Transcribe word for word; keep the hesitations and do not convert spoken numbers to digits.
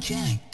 BIOJECT.